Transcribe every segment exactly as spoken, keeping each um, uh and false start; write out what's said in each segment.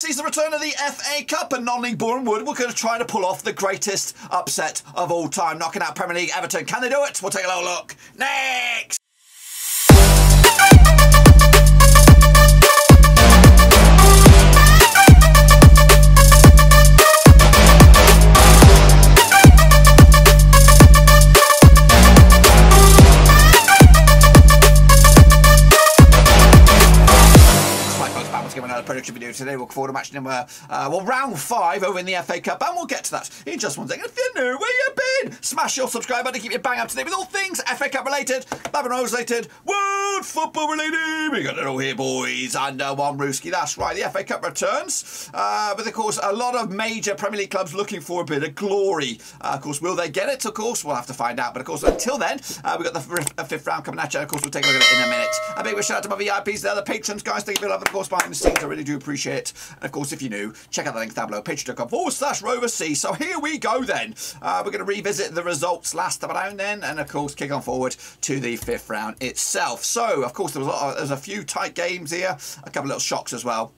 Sees the return of the F A Cup, and non-league Boreham Wood were going to try to pull off the greatest upset of all time, knocking out Premier League Everton. Can they do it? We'll take a little look next. Prediction video today. We'll look forward to match number, uh, well, round five over in the F A Cup, and we'll get to that in just one second. If you're new, where you been? Smash your subscribe button to keep your bang up to date with all things F A Cup related, Babin Rose related, world football related. We got it all here, boys, under uh, one Rooski. That's right, the F A Cup returns, uh, but of course, a lot of major Premier League clubs looking for a bit of glory. Uh, of course, will they get it? Of course, we'll have to find out. But of course, until then, uh, we've got the fifth round coming at you. Of course, we'll take a look at it in a minute. A big shout out to my V I Ps there, the patrons, guys. Thank you for love, of course, behind the scenes. I really do appreciate it. And of course, if you're new, check out the link down below, patreon.com forward slash Rover C. So here we go then. Uh, we're going to revisit the results last time around then, and of course, kick on forward to the fifth round itself. So, of course, there was a, lot of, there was a few tight games here, a couple of little shocks as well.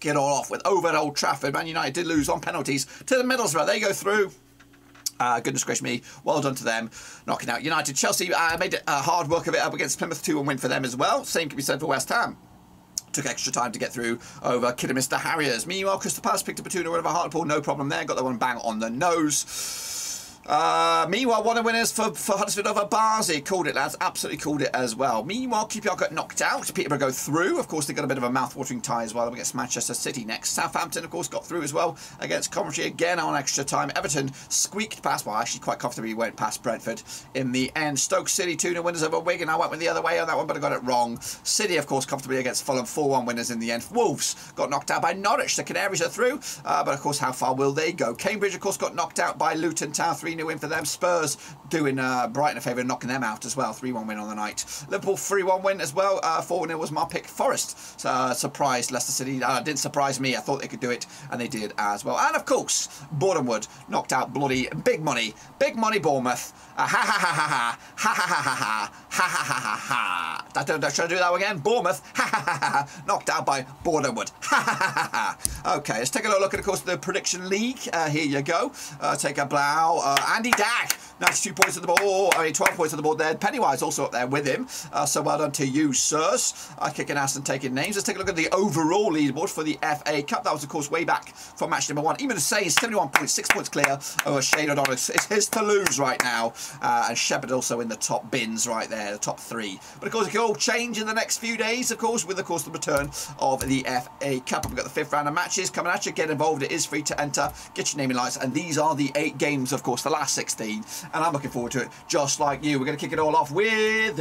Get all off with over at Old Trafford. Man United did lose on penalties to the Middlesbrough. They go through. Uh, goodness gracious me, well done to them, knocking out United. Chelsea uh, made a uh, hard work of it up against Plymouth, two one win for them as well. Same can be said for West Ham. Took extra time to get through over Kidderminster Harriers. Meanwhile, Crystal Palace picked up a two nil win over Hartlepool. No problem there. Got that one bang on the nose. Uh, meanwhile, one of the winners for, for Huddersfield over Barnsley. Called it, lads. Absolutely called it as well. Meanwhile, Q P R got knocked out. Peterborough go through. Of course, they got a bit of a mouth-watering tie as well against Manchester City next. Southampton, of course, got through as well against Coventry again on extra time. Everton squeaked past. Well, actually, quite comfortably went past Brentford in the end. Stoke City two nil winners over Wigan. I went with the other way on that one, but I got it wrong. City, of course, comfortably against Fulham four one winners in the end. Wolves got knocked out by Norwich. The Canaries are through, uh, but of course, how far will they go? Cambridge, of course, got knocked out by Luton Town three nil win for them. Spurs doing uh, Brighton a favour and knocking them out as well. three one win on the night. Liverpool three one win as well. Uh, four nil was my pick. Forest uh, surprised Leicester City. Uh, didn't surprise me. I thought they could do it and they did as well. And of course, Boreham Wood knocked out bloody big money. Big money Bournemouth. Uh, ha ha ha ha ha ha ha ha ha ha ha ha ha ha. Should I try to do that again? Bournemouth. Ha ha ha ha ha. Knocked out by Boreham Wood. Ha ha ha ha ha. Okay, let's take a look at, of course, the prediction league. Uh, here you go. Uh, take a blow. Uh, Uh, Andy Dag, ninety-two points on the board. Oh, I mean, twelve points on the board there. Pennywise also up there with him. Uh, so well done to you, sirs. Uh, kicking ass and taking names. Let's take a look at the overall leaderboard for the F A Cup. That was, of course, way back from match number one. Even Hussain, seventy-one points, six points clear over Shane O'Donnell. It's his to lose right now. Uh, and Shepherd also in the top bins right there, the top three. But, of course, it can all change in the next few days, of course, with, of course, the return of the F A Cup. We've got the fifth round of matches coming at you. Get involved. It is free to enter. Get your name in lights. And these are the eight games, of course, the last sixteen, and I'm looking forward to it just like you. We're going to kick it all off with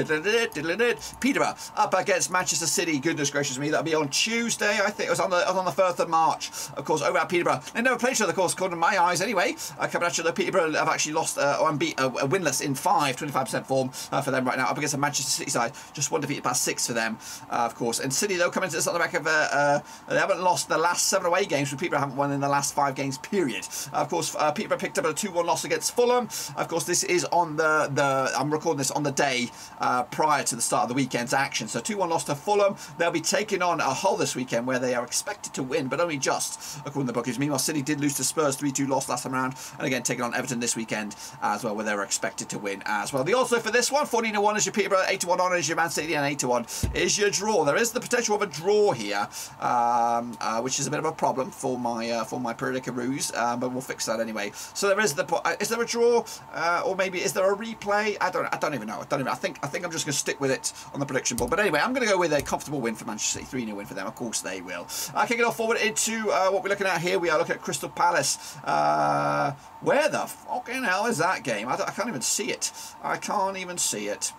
Peterborough up against Manchester City. Goodness gracious me, that'll be on Tuesday, I think. It was on the, on the first of March, of course, over at Peterborough. They never played each other, of course, according to my eyes anyway. Uh, coming at you, the Peterborough have actually lost uh, or unbeat, uh, winless in five, twenty-five percent form uh, for them right now, up against the Manchester City side. Just one defeat past six for them, uh, of course. And City, though, coming to this on the back of, uh, uh, they haven't lost the last seven away games, but Peterborough haven't won in the last five games, period. Uh, of course, uh, Peterborough picked up a two one loss against Fulham. Of course, this is on the, the I'm recording this on the day uh, prior to the start of the weekend's action. So two one loss to Fulham. They'll be taking on a Hull this weekend where they are expected to win, but only just, according to the bookies. Meanwhile, City did lose to Spurs three two loss last time around, and again taking on Everton this weekend as well, where they were expected to win as well. The also for this one, fourteen to one is your Peterborough, eight to one on is your Man City, and eight to one is your draw. There is the potential of a draw here, um, uh, which is a bit of a problem for my uh, for my Perdicaroos, uh, but we'll fix that anyway. So there is the uh, is there a draw? Uh, or maybe is there a replay? I don't. I don't even know. I don't even. I think. I think I'm just going to stick with it on the prediction board. But anyway, I'm going to go with a comfortable win for Manchester City, three nil win for them. Of course they will. Uh, kicking off forward into uh, what we're looking at here. We are looking at Crystal Palace. Uh, where the fucking hell is that game? I, don't, I can't even see it. I can't even see it.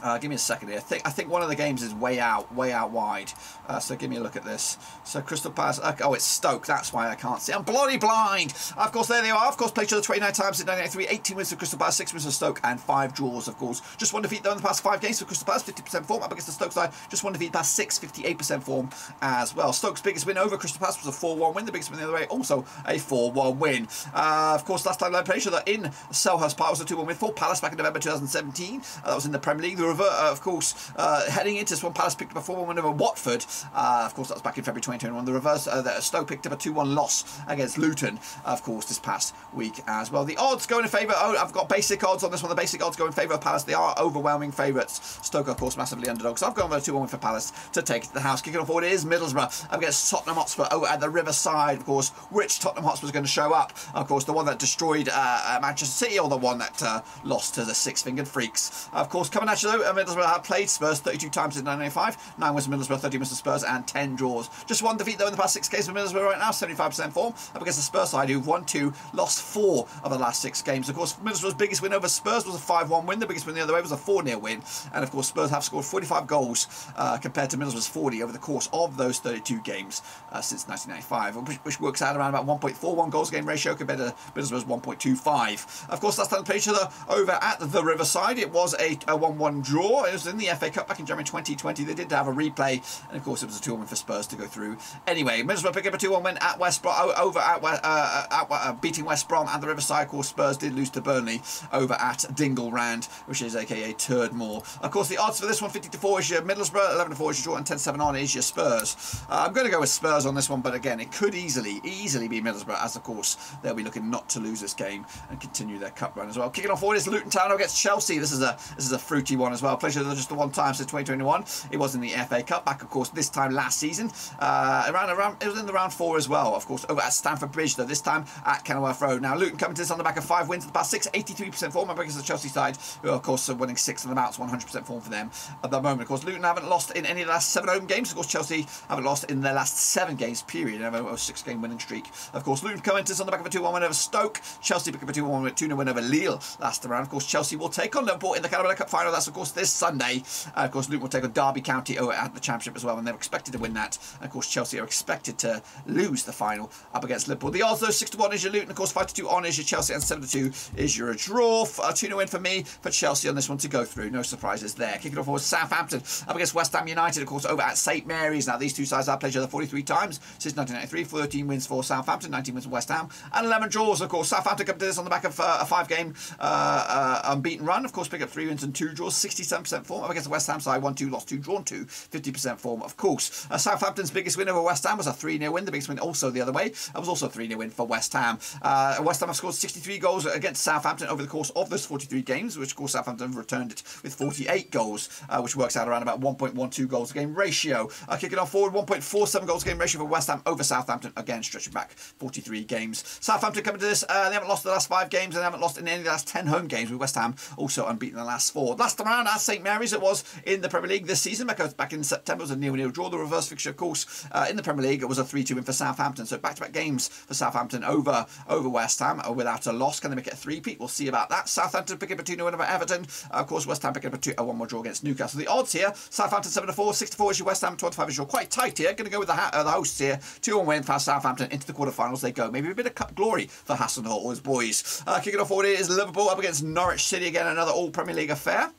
Uh, give me a second here. I think I think one of the games is way out, way out wide. Uh, so give me a look at this. So Crystal Palace. Uh, oh, it's Stoke. That's why I can't see. I'm bloody blind. Uh, of course, there they are. Of course, played each other twenty-nine times in nineteen eighty-three. eighteen wins for Crystal Palace, six wins for Stoke, and five draws, of course. Just one defeat though in the past five games for Crystal Palace, fifty percent form up against the Stoke side. Just one defeat past six, fifty-eight percent form as well. Stoke's biggest win over Crystal Palace was a four one win. The biggest win the other way, also a four one win. Uh, of course, last time they played each other in Selhurst Park was a two one win for Palace back in November two thousand seventeen. Uh, that was in the Premier League. revert, uh, of course, uh, heading into this one, Palace picked up a four one win over Watford. Uh, of course, that was back in February twenty twenty-one. The reverse, uh, the Stoke picked up a two one loss against Luton, of course, this past week as well. The odds go in favour. Oh, I've got basic odds on this one. The basic odds go in favour of Palace. They are overwhelming favourites. Stoke, of course, massively underdogs. So I've gone with a two one win for Palace to take the house. Kicking off forward, it is Middlesbrough against Tottenham Hotspur. Oh, at the Riverside, of course, which Tottenham Hotspur is going to show up? Of course, the one that destroyed uh, Manchester City, or the one that uh, lost to the six-fingered freaks. Of course, coming at you though, Middlesbrough have played Spurs thirty-two times in nineteen ninety-five. nine wins for Middlesbrough, thirty wins for Spurs, and ten draws. Just one defeat though in the past six games for Middlesbrough right now, seventy-five percent form, up against the Spurs side who've won two, lost four of the last six games. Of course, Middlesbrough's biggest win over Spurs was a five one win. The biggest win the other way was a four nil win. And of course, Spurs have scored forty-five goals uh, compared to Middlesbrough's forty over the course of those thirty-two games uh, since nineteen ninety-five, which, which works out around about one point four one goals game ratio compared to Middlesbrough's one point two five. Of course, that's done page over at the Riverside. It was a one one draw. It was in the F A Cup back in January twenty twenty. They did have a replay, and of course, it was a two one win for Spurs to go through. Anyway, Middlesbrough pick up a two one win at West Brom, over at, uh, at uh, beating West Brom at the Riverside. Of course, Spurs did lose to Burnley over at Dingle Rand, which is aka Turdmore. Of course, the odds for this one, fifty to four is your Middlesbrough, eleven to four is your draw, and ten seven on is your Spurs. Uh, I'm going to go with Spurs on this one, but again, it could easily, easily be Middlesbrough, as of course they'll be looking not to lose this game and continue their cup run as well. Kicking off forward is Luton Town against Chelsea. This is a this is a fruity one as well. Pleasure just the one time since twenty twenty-one. It was in the F A Cup back, of course, this time last season. Uh, around around it was in the round four as well. Of course, over at Stamford Bridge though. This time at Kenilworth Road. Now Luton coming to this on the back of five wins in the past six, eighty-three percent form. Against the Chelsea side, who of course are winning six of them out, so one hundred percent form for them at the moment. Of course, Luton haven't lost in any of the last seven home games. Of course, Chelsea haven't lost in their last seven games period. They have a six-game winning streak. Of course, Luton coming to this on the back of a two one win over Stoke. Chelsea pick up a two one two nil win over Lille last round. Of course, Chelsea will take on Liverpool in the Carabao Cup final. That's, of course, this Sunday. Uh, of course, Luton will take on Derby County over at the Championship as well, and they're expected to win that. And of course, Chelsea are expected to lose the final up against Liverpool. The odds, though, six to one is your Luton. Of course, five to two on is your Chelsea, and seven to two is your draw. A two nil win for me, for Chelsea on this one to go through. No surprises there. Kicking off was Southampton up against West Ham United, of course, over at Saint Mary's. Now, these two sides have played each other forty-three times since nineteen ninety-three. thirteen wins for Southampton, nineteen wins for West Ham, and eleven draws. Of course, Southampton come to this on the back of uh, a five-game Uh, uh, unbeaten run. Of course, pick up three wins and two draws, sixty-seven percent form. Up against the West Ham side, one two, lost two, drawn two, fifty percent form, of course. Uh, Southampton's biggest win over West Ham was a three nil win. The biggest win also the other way. That was also a three nil win for West Ham. Uh, West Ham have scored sixty-three goals against Southampton over the course of those forty-three games, which, of course, Southampton have returned it with forty-eight goals, uh, which works out around about one point one two goals a game ratio. Uh, kicking off forward, one point four seven goals a game ratio for West Ham over Southampton, again, stretching back forty-three games. Southampton coming to this, uh, they haven't lost the last five games, and they haven't lost in any of the last ten home games, with West Ham also unbeaten in the last four. Last round at Saint Mary's, it was in the Premier League this season. Back in September, it was a nil nil draw. The reverse fixture, of course, uh, in the Premier League, it was a three two win for Southampton. So back-to-back games for Southampton over over West Ham without a loss. Can they make it a three-peat? We'll see about that. Southampton picking up a two nil win over Everton. Uh, of course, West Ham picking up a two, uh, one more draw against Newcastle. The odds here, Southampton seven to four, six to four is your West Ham, twenty-five is your. Quite tight here. Going to go with the, uh, the hosts here. two one win for Southampton. Into the quarterfinals they go. Maybe a bit of cup glory for Hasselhoff and his boys. Uh, kicking off forward here is Liverpool up against Norwich City again, another all Premier League affair.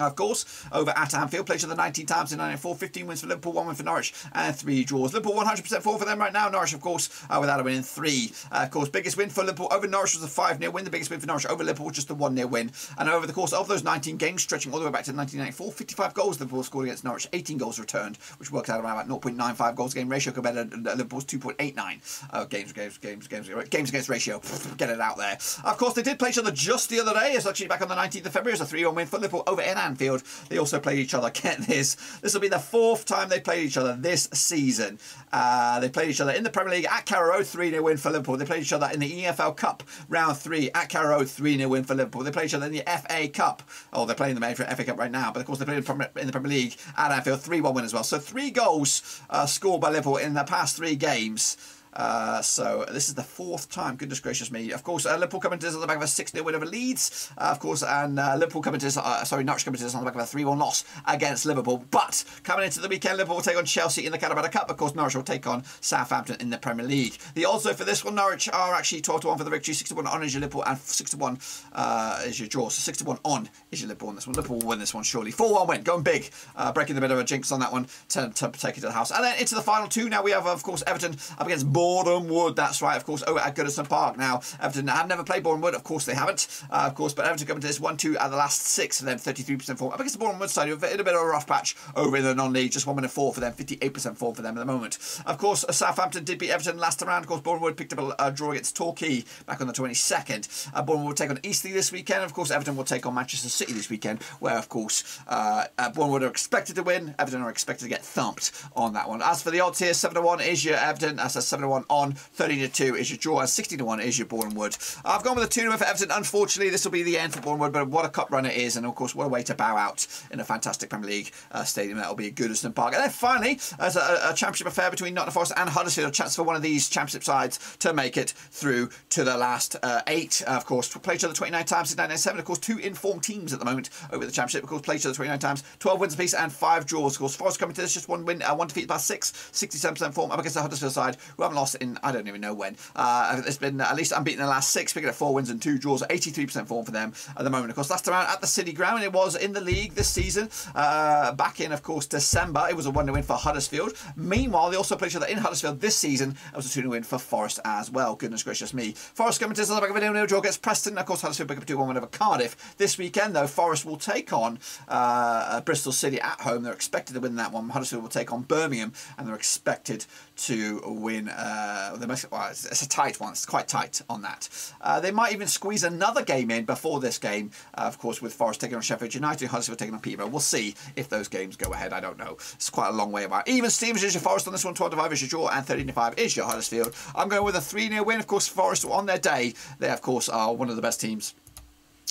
Of course, over at Anfield, played each other nineteen times in nineteen ninety-four, fifteen wins for Liverpool, one win for Norwich, and three draws. Liverpool one hundred percent form for them right now. Norwich, of course, uh, without a win in three. Uh, of course, biggest win for Liverpool over Norwich was a five nil win. The biggest win for Norwich over Liverpool was just a one nil win. And over the course of those nineteen games, stretching all the way back to nineteen ninety-four, fifty-five goals Liverpool scored against Norwich, eighteen goals returned, which works out around about zero point nine five goals game ratio compared to Liverpool's two point eight nine uh, games, games, games, games, games against ratio. Get it out there. Of course, they did play each other just the other day. It's actually back on the nineteenth of February. It was a three one win for Liverpool over in Anfield. They also played each other. Get this. This will be the fourth time they played each other this season. Uh, they played each other in the Premier League at Carrow Road, three nil win for Liverpool. They played each other in the E F L Cup round three at Carrow Road, three nil win for Liverpool. They played each other in the F A Cup. Oh, they're playing the F A Cup right now, but of course they played in the Premier League at Anfield, three one win as well. So three goals uh, scored by Liverpool in the past three games. Uh, so this is the fourth time. Goodness gracious me. Of course, uh, Liverpool coming to this on the back of a six nil win over Leeds, uh, of course, and uh, Liverpool coming to this, uh, sorry, Norwich coming to this on the back of a three one loss against Liverpool. But coming into the weekend, Liverpool will take on Chelsea in the Carabao Cup. Of course, Norwich will take on Southampton in the Premier League. The odds though for this one, Norwich are actually twelve to one for the victory, six to one on is your Liverpool, and six to one uh, is your draw. So six to one on is your Liverpool on this one. Liverpool will win this one surely. four one win, going big, uh, breaking the bit of a jinx on that one to, to take it to the house. And then into the final two. Now we have, of course, Everton up against Boreham Boreham Wood. That's right, of course, over at Goodison Park. Now, Everton have never played Boreham Wood. Of course, they haven't. Uh, of course, but Everton come into this one two at the last six and then thirty-three percent form. I think it's the Boreham Wood side. You're in a bit of a rough patch over in the non-league. Just one minute four for them. fifty-eight percent form for them at the moment. Of course, Southampton did beat Everton last round. Of course, Boreham Wood picked up a uh, draw against Torquay back on the twenty-second. Uh, Boreham Wood will take on Eastleigh this weekend. Of course, Everton will take on Manchester City this weekend, where, of course, uh, uh, Boreham Wood are expected to win. Everton are expected to get thumped on that one. As for the odds here, seven to one is your Everton. That's a seven to one on. thirteen to two is your draw. And sixteen to one is your Boreham Wood. I've gone with a two to one for Everton. Unfortunately, this will be the end for Boreham Wood, but what a cup run it is. And, of course, what a way to bow out in a fantastic Premier League uh, stadium. That will be at Goodison Park. And then, finally, as a, a championship affair between Nottingham Forest and Huddersfield, a chance for one of these championship sides to make it through to the last uh, eight. Uh, of course, play each other twenty-nine times since nineteen ninety-seven. Of course, two informed teams at the moment over the championship. Of course, play each other twenty-nine times, twelve wins apiece and five draws. Of course, Forest coming to this, just one win, uh, one defeat by six, sixty-seven percent form up against the Huddersfield side, who haven't lost in, I don't even know when. Uh, it's been at least unbeaten in the last six, picking up four wins and two draws, eighty-three percent form for them at the moment. Of course, last round at the City Ground, it was in the league this season, uh, back in, of course, December. It was a one to win for Huddersfield. Meanwhile, they also played each other in Huddersfield this season. It was a two to win for Forest as well. Goodness gracious me. Forest coming to this on the back of a nil nil draw against Preston. Of course, Huddersfield pick up a two one win over Cardiff. This weekend, though, Forest will take on uh, Bristol City at home. They're expected to win that one. Huddersfield will take on Birmingham, and they're expected to win. Uh, well, it's a tight one. It's quite tight on that. Uh, they might even squeeze another game in before this game, uh, of course, with Forest taking on Sheffield United, Huddersfield taking on Peterborough. We'll see if those games go ahead. I don't know. It's quite a long way about. Even Stevens is your Forest on this one. twelve to five is your draw, and thirteen to five is your Huddersfield. I'm going with a three nil win. Of course, Forest on their day. They, of course, are one of the best teams,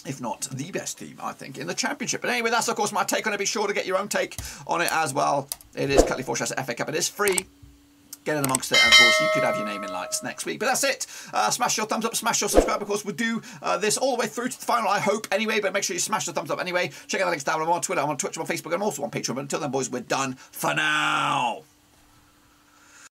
if not the best team, I think, in the championship. But anyway, that's, of course, my take on it. Be sure to get your own take on it as well. It is Cutley Foreshaw's F A Cup. It is free. Get in amongst it, and of course you could have your name in lights next week. But that's it. Uh, smash your thumbs up, smash your subscribe. Of course, we'll do uh, this all the way through to the final, I hope, anyway. But make sure you smash the thumbs up anyway. Check out the links down below. I'm on Twitter, I'm on Twitch, I'm on Facebook, and I'm also on Patreon. But until then, boys, we're done for now.